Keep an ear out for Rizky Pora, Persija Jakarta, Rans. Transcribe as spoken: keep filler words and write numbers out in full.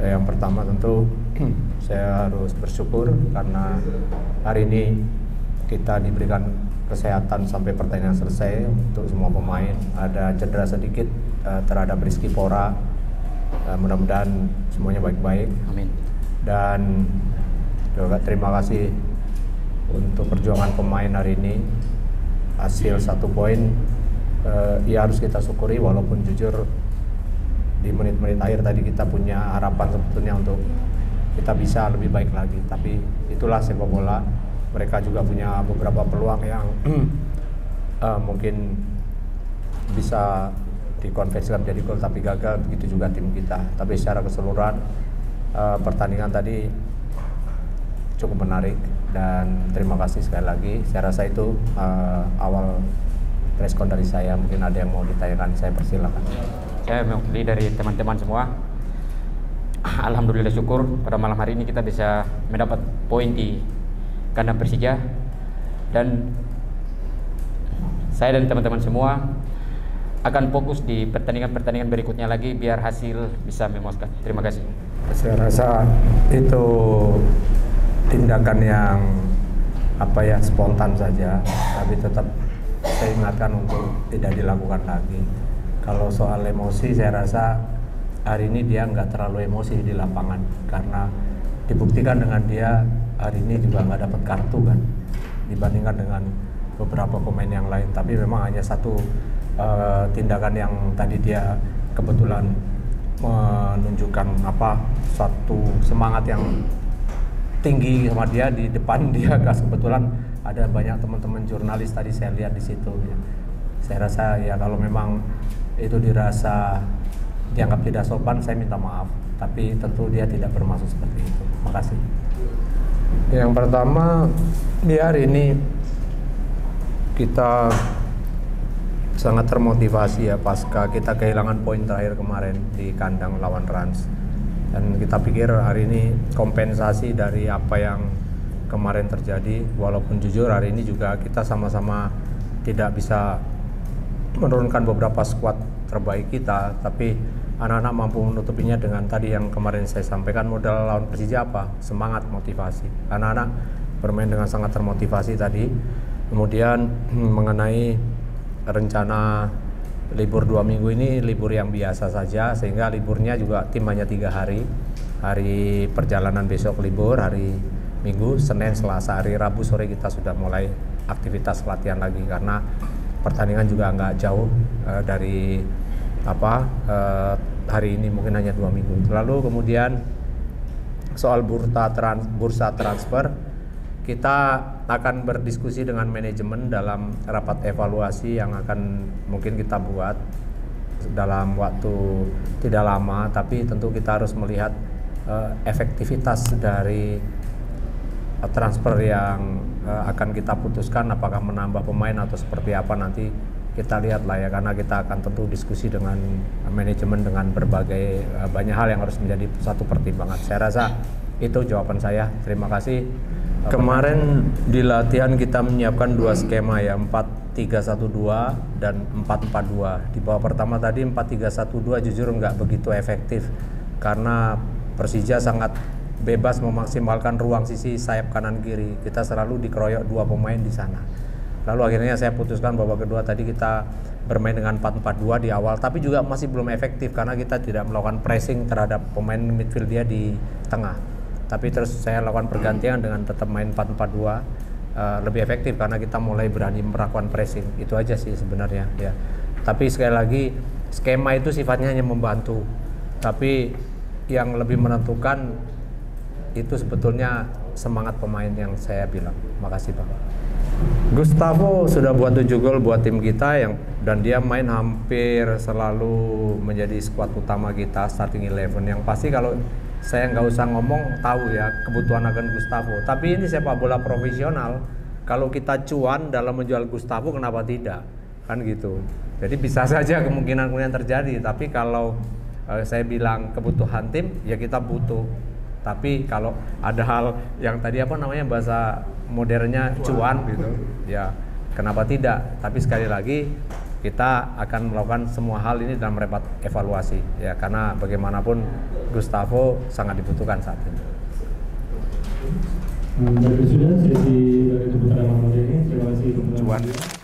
Yang pertama tentu saya harus bersyukur karena hari ini kita diberikan kesehatan sampai pertandingan selesai untuk semua pemain. Ada cedera sedikit uh, terhadap Rizky Pora, uh, mudah-mudahan semuanya baik-baik. Amin. Dan juga terima kasih untuk perjuangan pemain hari ini. Hasil satu poin uh, ya harus kita syukuri, walaupun jujur di menit-menit akhir tadi kita punya harapan sebetulnya untuk kita bisa lebih baik lagi, tapi itulah sepak bola. Mereka juga punya beberapa peluang yang uh, mungkin bisa dikonversikan menjadi gol tapi gagal, begitu juga tim kita. Tapi secara keseluruhan uh, pertandingan tadi cukup menarik, dan terima kasih sekali lagi. Saya rasa itu uh, awal preskon dari saya. Mungkin ada yang mau ditanyakan, saya persilakan. Saya mewakili dari teman-teman semua. Alhamdulillah, syukur pada malam hari ini kita bisa mendapat poin di kandang Persija, dan saya dan teman-teman semua akan fokus di pertandingan-pertandingan berikutnya lagi biar hasil bisa memuaskan. Terima kasih. Saya rasa itu tindakan yang apa ya, spontan saja, tapi tetap saya ingatkan untuk tidak dilakukan lagi. Kalau soal emosi, saya rasa hari ini dia nggak terlalu emosi di lapangan, karena dibuktikan dengan dia hari ini juga nggak dapat kartu kan, dibandingkan dengan beberapa pemain yang lain. Tapi memang hanya satu uh, tindakan yang tadi dia kebetulan menunjukkan apa satu semangat yang tinggi sama dia di depan dia, kas kebetulan ada banyak teman-teman jurnalis tadi saya lihat di situ. Ya. Saya rasa ya kalau memang itu dirasa dianggap tidak sopan, saya minta maaf. Tapi tentu dia tidak bermaksud seperti itu. Makasih. Yang pertama, di hari ini kita sangat termotivasi ya pasca kita kehilangan poin terakhir kemarin di kandang lawan Rans. Dan kita pikir hari ini kompensasi dari apa yang kemarin terjadi. Walaupun jujur hari ini juga kita sama-sama tidak bisa menurunkan beberapa skuad terbaik kita, tapi anak-anak mampu menutupinya dengan tadi yang kemarin saya sampaikan, modal lawan Persija apa? Semangat, motivasi. Anak-anak bermain dengan sangat termotivasi tadi. Kemudian mengenai rencana libur dua minggu ini, libur yang biasa saja, sehingga liburnya juga tim hanya tiga hari. Hari perjalanan besok libur, hari Minggu, Senin, Selasa, hari Rabu sore kita sudah mulai aktivitas latihan lagi, karena pertandingan juga nggak jauh uh, dari apa uh, hari ini, mungkin hanya dua minggu. Lalu kemudian soal bursa, trans bursa transfer, kita akan berdiskusi dengan manajemen dalam rapat evaluasi yang akan mungkin kita buat dalam waktu tidak lama. Tapi tentu kita harus melihat uh, efektivitas dari transfer yang uh, akan kita putuskan, apakah menambah pemain atau seperti apa, nanti kita lihat lah ya, karena kita akan tentu diskusi dengan manajemen dengan berbagai uh, banyak hal yang harus menjadi satu pertimbangan. Saya rasa itu jawaban saya. Terima kasih. Kemarin di latihan kita menyiapkan dua skema ya, empat tiga satu dua dan empat empat dua. Di bawah pertama tadi empat tiga satu dua jujur nggak begitu efektif karena Persija sangat bebas memaksimalkan ruang sisi sayap kanan kiri. Kita selalu dikeroyok dua pemain di sana. Lalu akhirnya saya putuskan babak kedua tadi kita bermain dengan empat empat dua di awal, tapi juga masih belum efektif karena kita tidak melakukan pressing terhadap pemain midfield dia di tengah. Tapi terus saya lakukan pergantian dengan tetap main empat empat dua. Uh, lebih efektif karena kita mulai berani melakukan pressing. Itu aja sih sebenarnya ya. Tapi sekali lagi skema itu sifatnya hanya membantu. Tapi yang lebih menentukan itu sebetulnya semangat pemain yang saya bilang. Makasih Pak. Gustavo sudah buat tujuh gol buat tim kita yang dan dia main hampir selalu menjadi skuad utama kita, starting eleven. Yang pasti kalau saya nggak usah ngomong tahu ya kebutuhan akan Gustavo. Tapi ini sepak bola profesional. Kalau kita cuan dalam menjual Gustavo, kenapa tidak? Kan gitu. Jadi bisa saja kemungkinan kemungkinan terjadi. Tapi kalau eh, saya bilang kebutuhan tim, ya kita butuh. Tapi kalau ada hal yang tadi apa namanya bahasa modernnya cuan gitu, ya kenapa tidak? Tapi sekali lagi kita akan melakukan semua hal ini dalam rapat evaluasi ya, karena bagaimanapun Gustavo sangat dibutuhkan saat ini. Dari sudah sesi dari kebutuhan malam ini, terima kasih.